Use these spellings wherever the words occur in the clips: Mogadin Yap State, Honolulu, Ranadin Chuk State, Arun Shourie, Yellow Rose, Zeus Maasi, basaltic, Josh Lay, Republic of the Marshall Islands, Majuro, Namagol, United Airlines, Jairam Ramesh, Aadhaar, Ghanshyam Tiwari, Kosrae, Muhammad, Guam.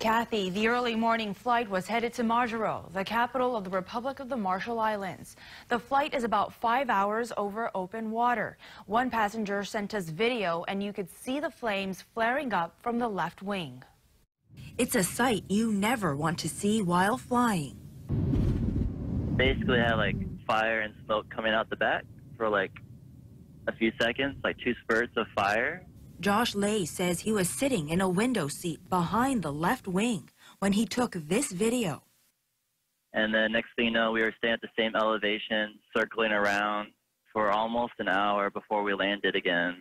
Kathy, the early morning flight was headed to Majuro, the capital of the Republic of the Marshall Islands. The flight is about 5 hours over open water. One passenger sent us video, and you could see the flames flaring up from the left wing. It's a sight you never want to see while flying. Basically had like fire and smoke coming out the back for like a few seconds, like two spurts of fire. Josh Lay says he was sitting in a window seat behind the left wing when he took this video. And then next thing you know, we were staying at the same elevation, circling around for almost an hour before we landed again.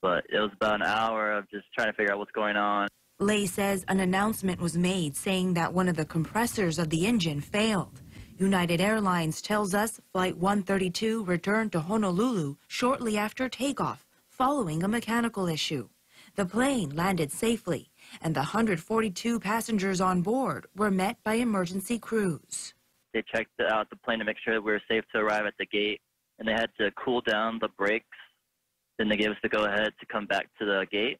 But it was about an hour of just trying to figure out what's going on. Lay says an announcement was made saying that one of the compressors of the engine failed. United Airlines tells us Flight 132 returned to Honolulu shortly after takeoff, following a mechanical issue. The plane landed safely, and the 142 passengers on board were met by emergency crews. They checked out the plane to make sure that we were safe to arrive at the gate, and they had to cool down the brakes. Then they gave us the go-ahead to come back to the gate,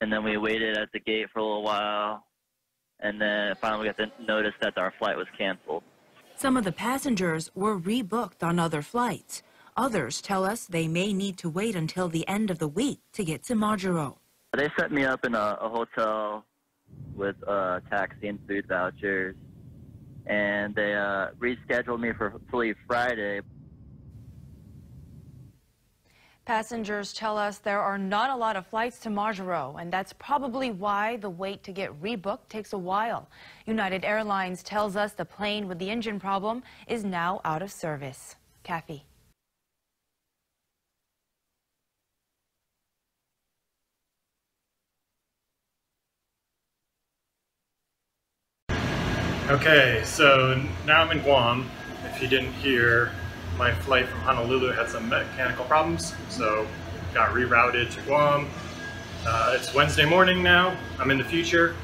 and then we waited at the gate for a little while, and then finally we got the notice that our flight was canceled. Some of the passengers were rebooked on other flights. Others tell us they may need to wait until the end of the week to get to Majuro. They set me up in a hotel with a taxi and food vouchers, and they rescheduled me to leave Friday. Passengers tell us there are not a lot of flights to Majuro, and that's probably why the wait to get rebooked takes a while. United Airlines tells us the plane with the engine problem is now out of service. Kathy. Okay, so now I'm in Guam. If you didn't hear, my flight from Honolulu had some mechanical problems, so got rerouted to Guam. It's Wednesday morning now. I'm in the future.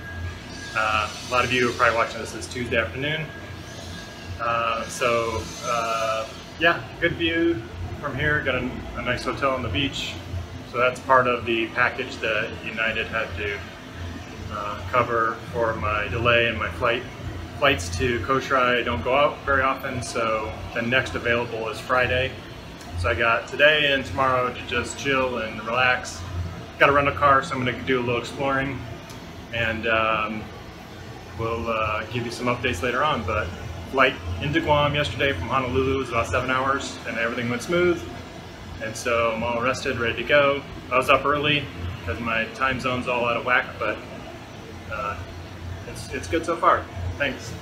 A lot of you are probably watching this as Tuesday afternoon. Yeah, good view from here. Got a nice hotel on the beach. So that's part of the package that United had to cover for my delay in my flight. Flights to Kosrae don't go out very often, so the next available is Friday. So I got today and tomorrow to just chill and relax. Got to rent a car, so I'm going to do a little exploring, and we'll give you some updates later on. But flight into Guam yesterday from Honolulu was about 7 hours, and everything went smooth. And so I'm all rested, ready to go. I was up early because my time zone's all out of whack, but it's good so far. Thanks.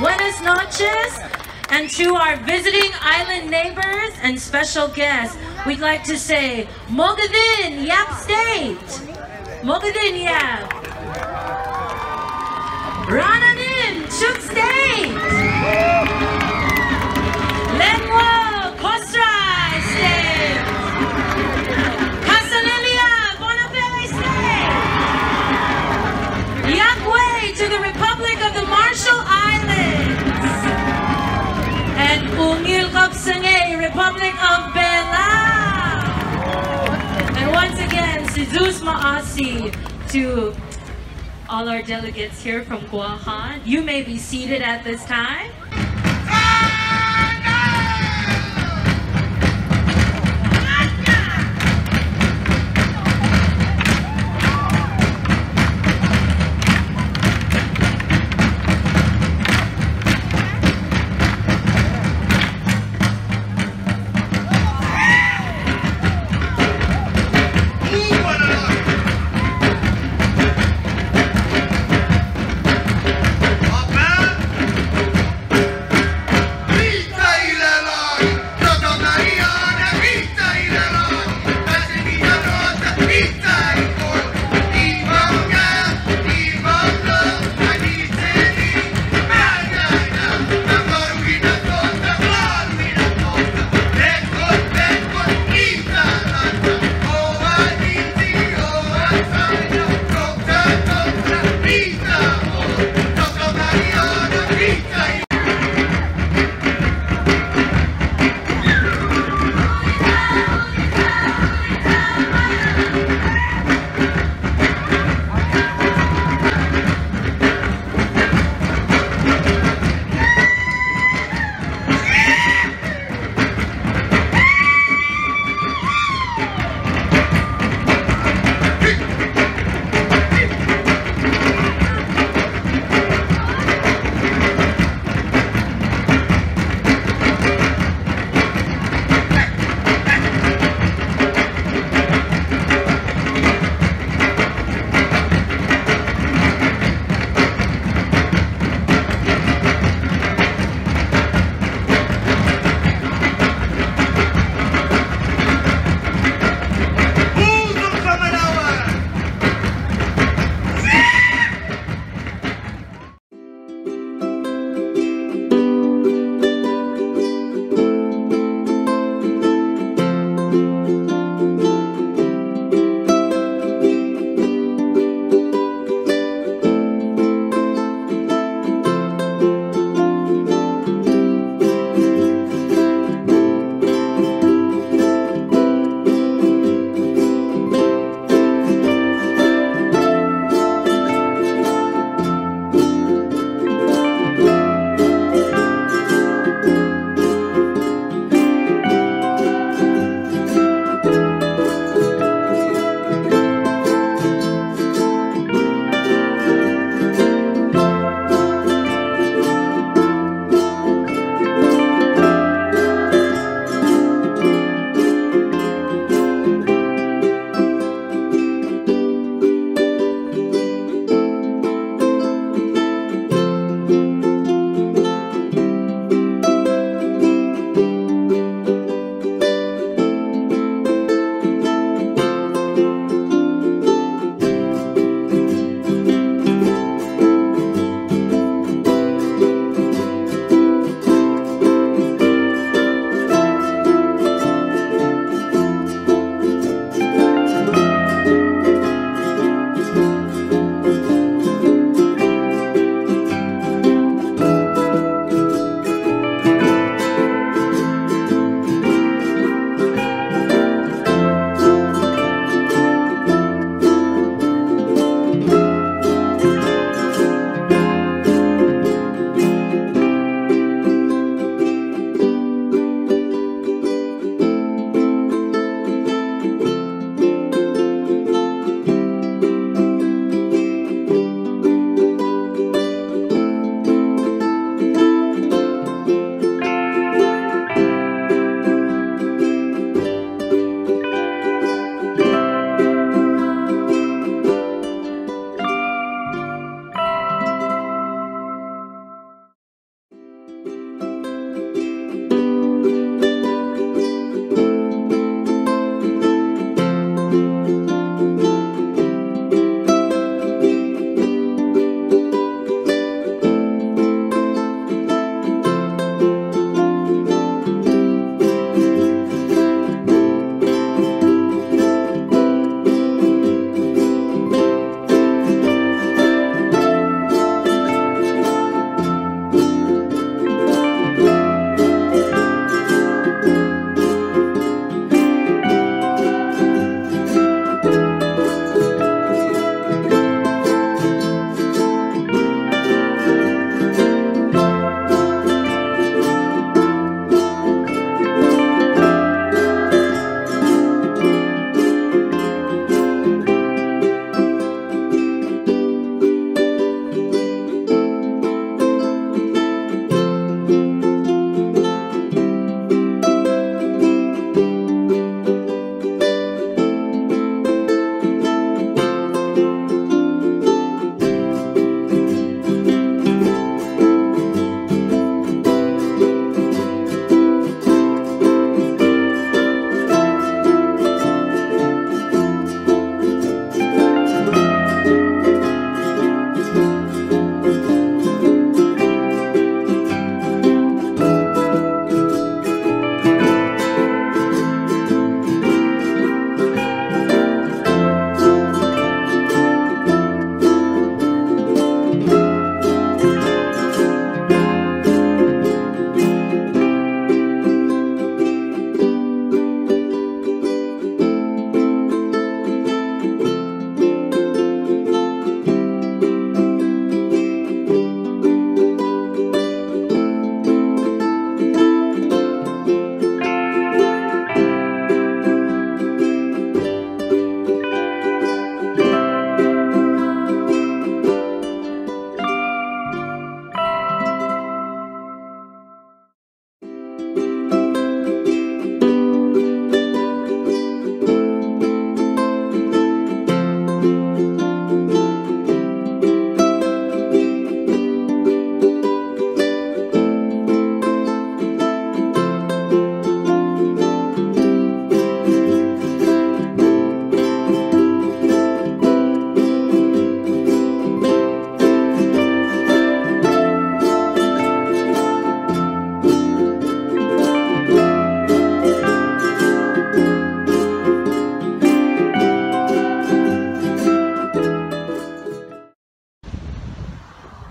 Buenas noches, and to our visiting island neighbors and special guests, we'd like to say Mogadin Yap State, Mogadin Yap, Ranadin Chuk State, Kosrae State, Kosrae State, Zeus Maasi to all our delegates here from Guam. You may be seated at this time.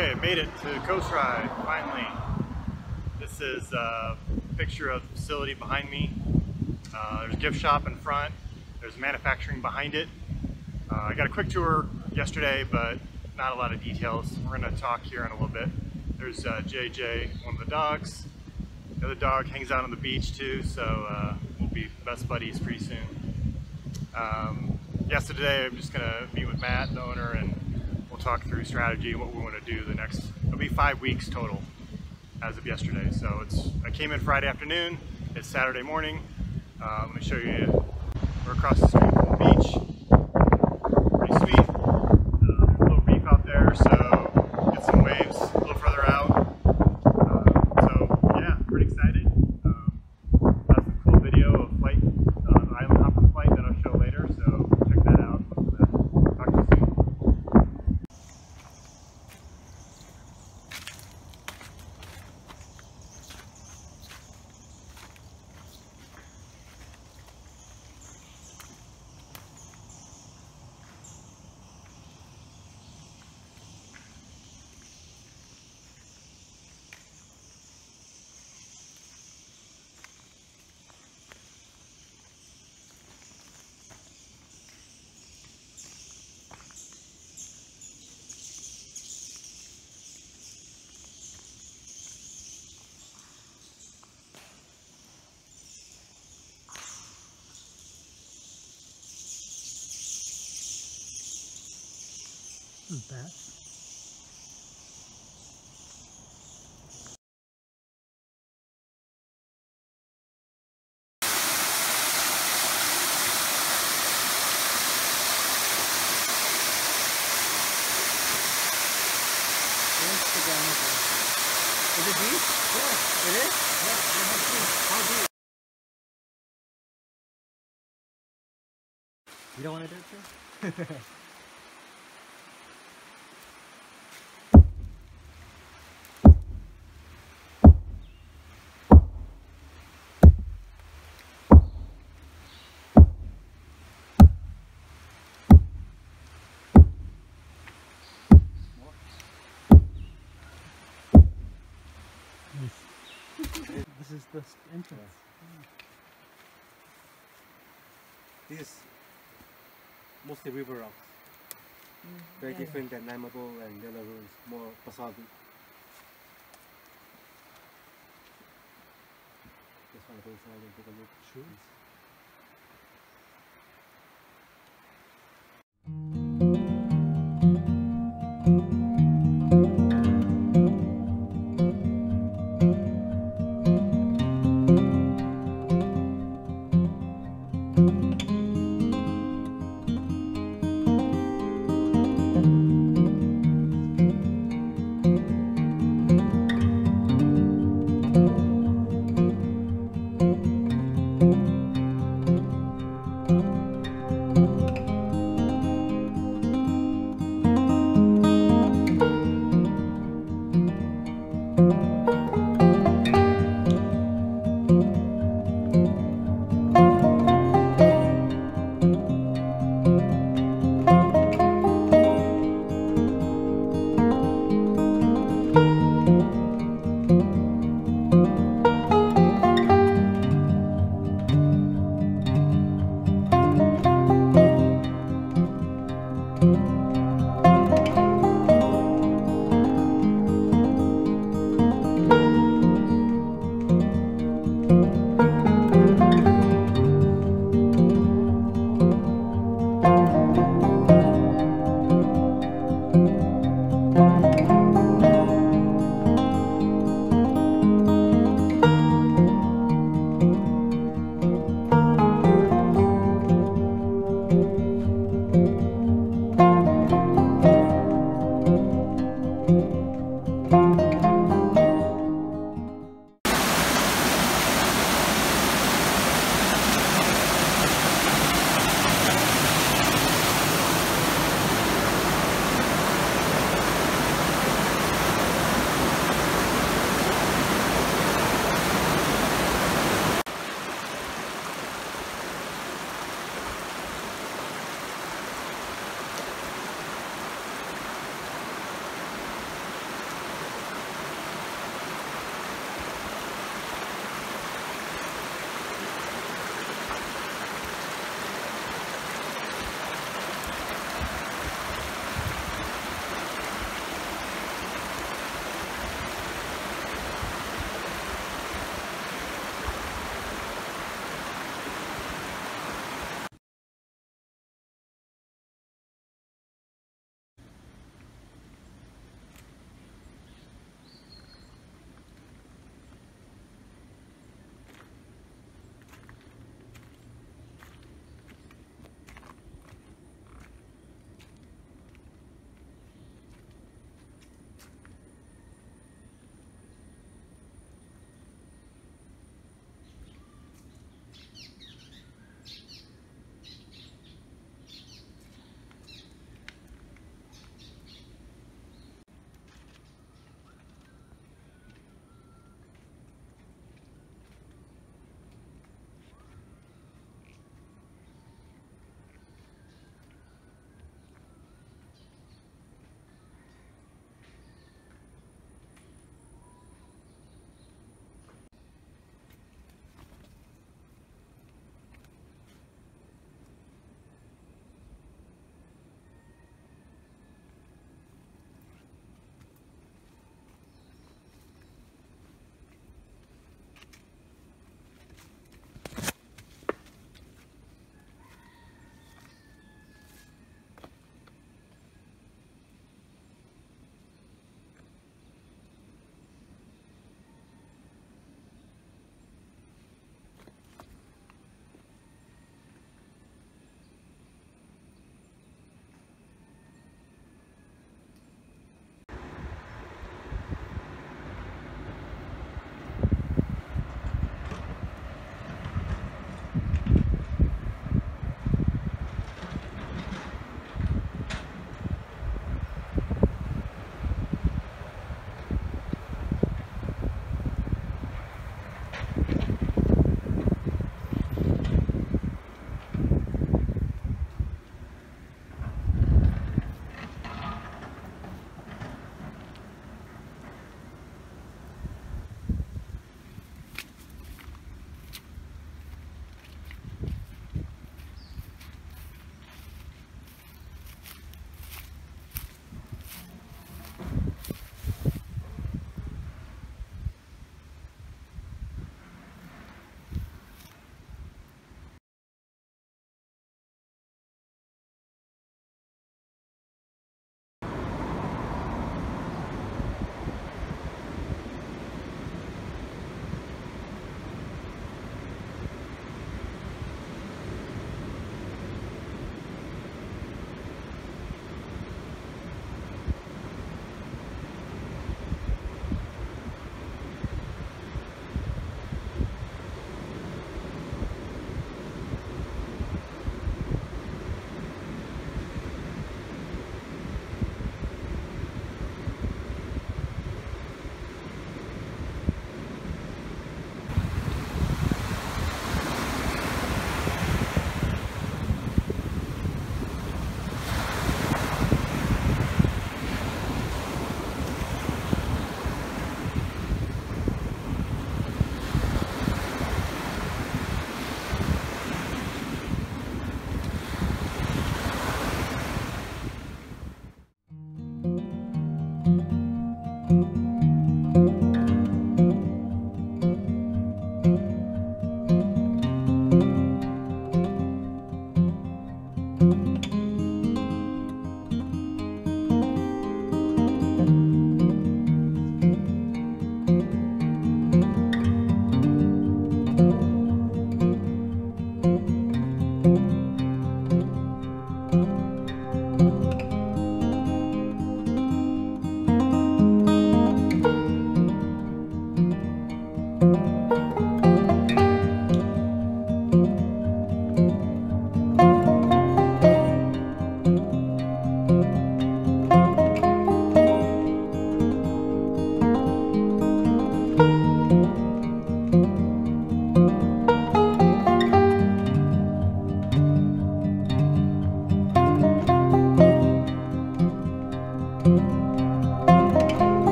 Okay, made it to Kosrae, finally. This is a picture of the facility behind me. There's a gift shop in front. There's manufacturing behind it. I got a quick tour yesterday, but not a lot of details. We're gonna talk here in a little bit. There's JJ, one of the dogs. The other dog hangs out on the beach too, so we'll be best buddies pretty soon. Yeah, so today I'm just gonna meet with Matt, the owner, and talk through strategy, what we want to do the next. It'll be 5 weeks total as of yesterday. So I came in Friday afternoon. It's Saturday morning. Let me show you. We're across the street from the beach. Pretty sweet. There's a little reef out there, so get some waves a little further out. So yeah, pretty excited. Got some cool video of flight, the island hopping flight that I'll show later. So check that out. Talk to you soon. Isn't that? Is it deep? Yeah, it is? Yeah, how deep? You don't want to do it, too? This is the entrance. Yeah. This is mostly river rocks. Very different than Namagol and Yellow Rose, more basaltic. Just want to go inside and take a look. Sure.